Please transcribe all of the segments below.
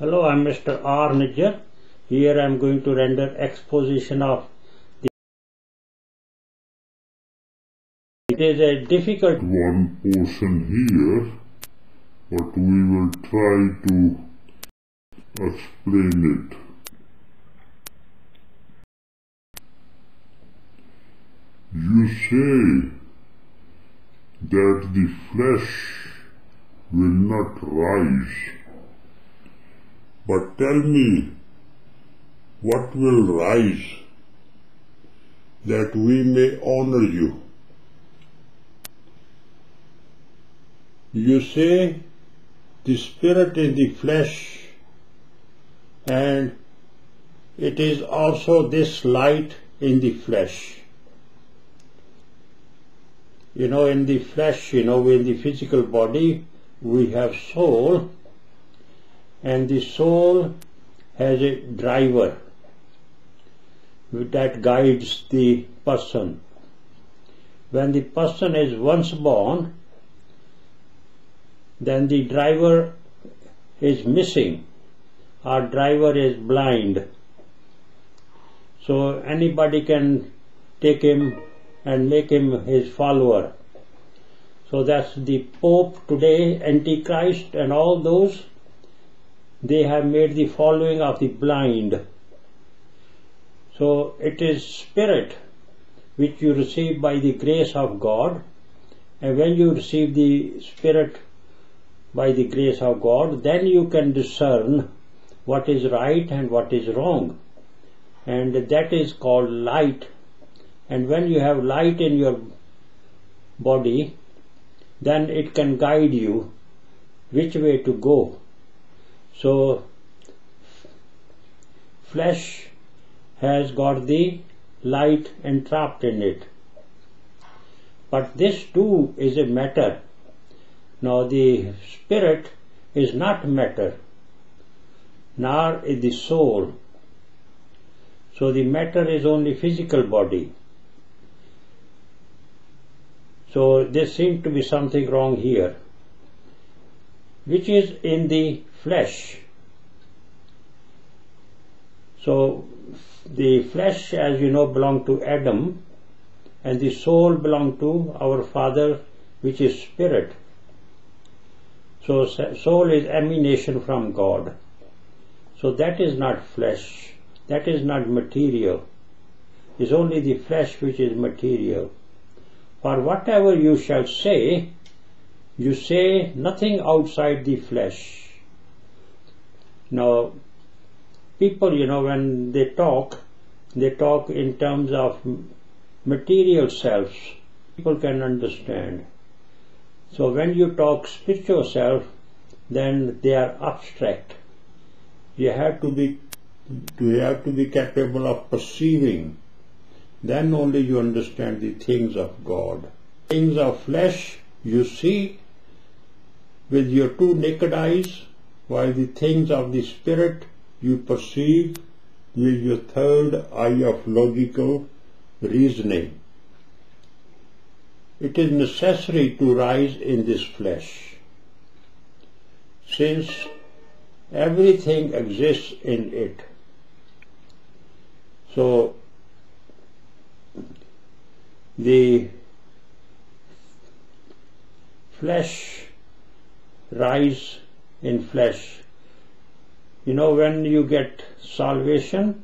Hello, I am Mr. R. Nijjhar. Here I am going to render exposition of the. It is a difficult one portion here, but we will try to explain it. You say that the flesh will not rise. But tell me, what will rise, that we may honor you? You say the spirit is the flesh, and it is also this light in the flesh. In the flesh, in the physical body, we have soul, and the soul has a driver that guides the person. When the person is once born, then the driver is missing. Our driver is blind. So anybody can take him and make him his follower. So that's the Pope today, Antichrist and all those. They have made the following of the blind. So it is spirit which you receive by the grace of God, and when you receive the spirit by the grace of God, then you can discern what is right and what is wrong, and that is called light. And when you have light in your body, then it can guide you which way to go. So flesh has got the light entrapped in it. But this too is a matter. Now the spirit is not matter, nor is the soul. So the matter is only physical body. So there seems to be something wrong here, which is in the flesh. So the flesh, as you know, belonged to Adam, and the soul belonged to our Father, which is spirit. So soul is emanation from God. So that is not flesh, that is not material. It's only the flesh which is material. For whatever you shall say, you say nothing outside the flesh. Now, people, when they talk in terms of material selves. People can understand. So when you talk spiritual self, then they are abstract. You have to be capable of perceiving. Then only you understand the things of God. Things of flesh you see with your two naked eyes, while the things of the spirit you perceive with your third eye of logical reasoning. It is necessary to rise in this flesh, since everything exists in it. So the flesh, rise in flesh. When you get salvation,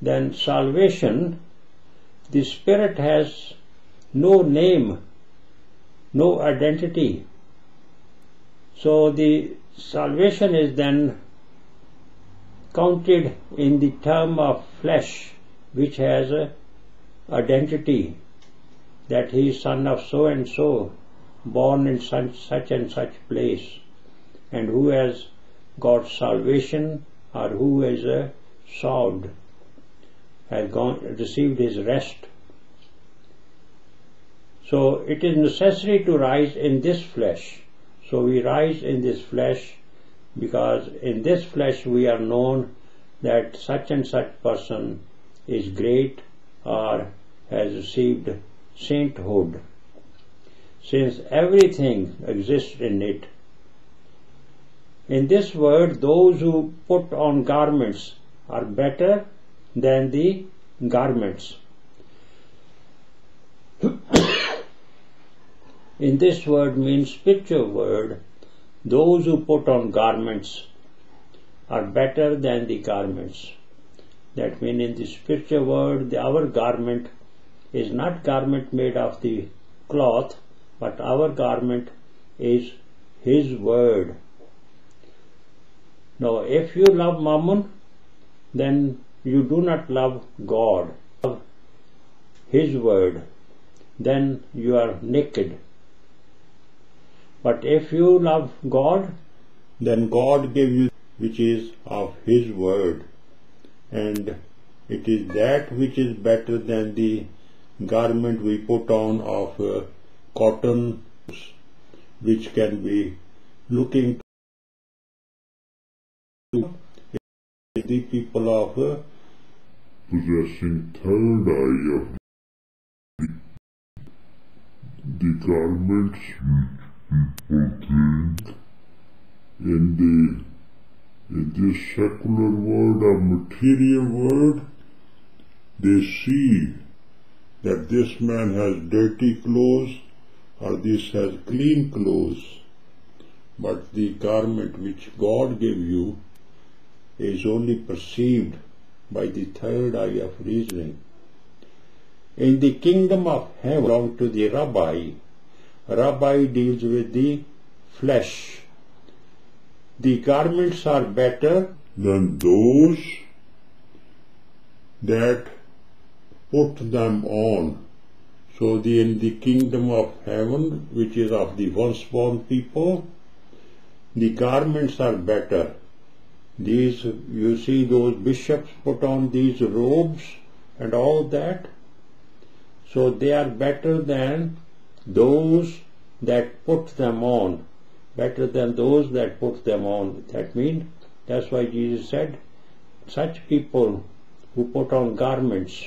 then salvation, the spirit has no name, no identity. So the salvation is then counted in the term of flesh, which has a identity, that he is son of so and so, born in such and such place, and who has got salvation, or who is solved, has received his rest. So it is necessary to rise in this flesh. So we rise in this flesh because in this flesh we are known that such and such person is great, or has received sainthood, since everything exists in it. In this world, those who put on garments are better than the garments. In this word means spiritual word, those who put on garments are better than the garments. That means in the spiritual world, our garment is not garment made of the cloth, but our garment is His word. Now, if you love Mammon, then you do not love God, love His word, then you are naked. But if you love God, then God gave you which is of His word, and it is that which is better than the garment we put on of cotton, which can be looking to the people of possessing third eye of the garments people think in this secular world or material world. They see that this man has dirty clothes or this has clean clothes, but the garment which God gave you is only perceived by the third eye of reasoning. In the kingdom of heaven, belong to the rabbi. Rabbi deals with the flesh. The garments are better than those that put them on. So in the kingdom of heaven, which is of the once born people, the garments are better. These, you see, those bishops put on these robes and all that. So they are better than those that put them on. Better than those that put them on. That means, that's why Jesus said, such people who put on garments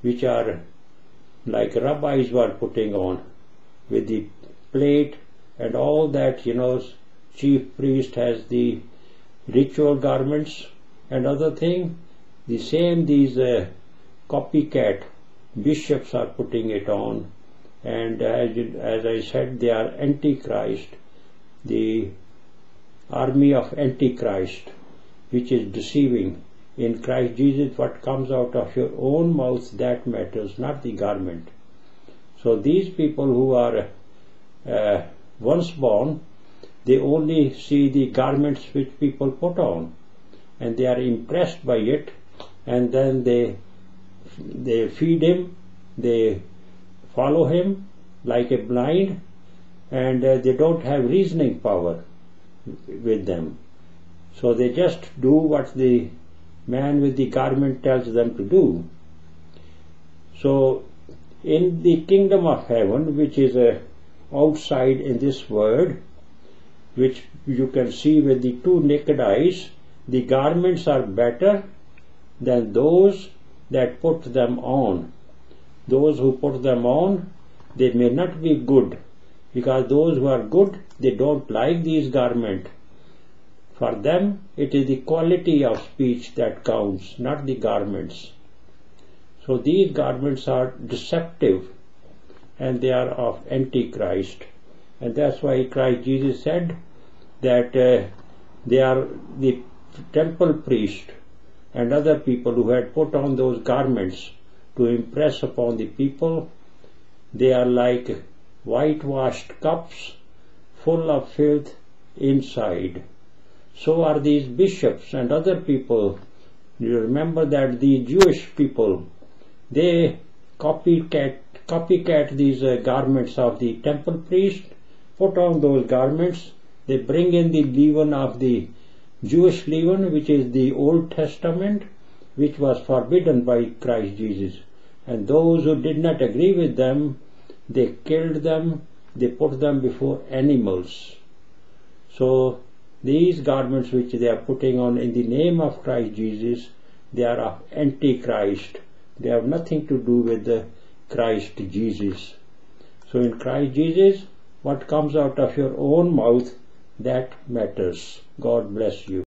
which are like rabbis were putting on, with the plate and all that, you know, chief priest has the ritual garments and other thing, the same these copycat bishops are putting it on, and as I said, they are Antichrist, the army of Antichrist, which is deceiving. In Christ Jesus, what comes out of your own mouth, that matters, not the garment. So these people who are once born, they only see the garments which people put on, and they are impressed by it, and then they feed him, they follow him like a blind, and they don't have reasoning power with them. So they just do what the man with the garment tells them to do. So in the kingdom of heaven, which is outside in this world, which you can see with the two naked eyes, the garments are better than those that put them on. Those who put them on, they may not be good, because those who are good, they don't like these garments. For them, it is the quality of speech that counts, not the garments. So these garments are deceptive, and they are of Antichrist. And that's why Christ Jesus said that they are the temple priest and other people who had put on those garments to impress upon the people. They are like whitewashed cups full of filth inside. So are these bishops and other people. You remember that the Jewish people, they copycat these garments of the temple priest, put on those garments. They bring in the leaven of the Jewish leaven, which is the Old Testament, which was forbidden by Christ Jesus. And those who did not agree with them, they killed them, they put them before animals. So these garments which they are putting on in the name of Christ Jesus, they are of Antichrist. They have nothing to do with the Christ Jesus. So in Christ Jesus, what comes out of your own mouth, that matters. God bless you.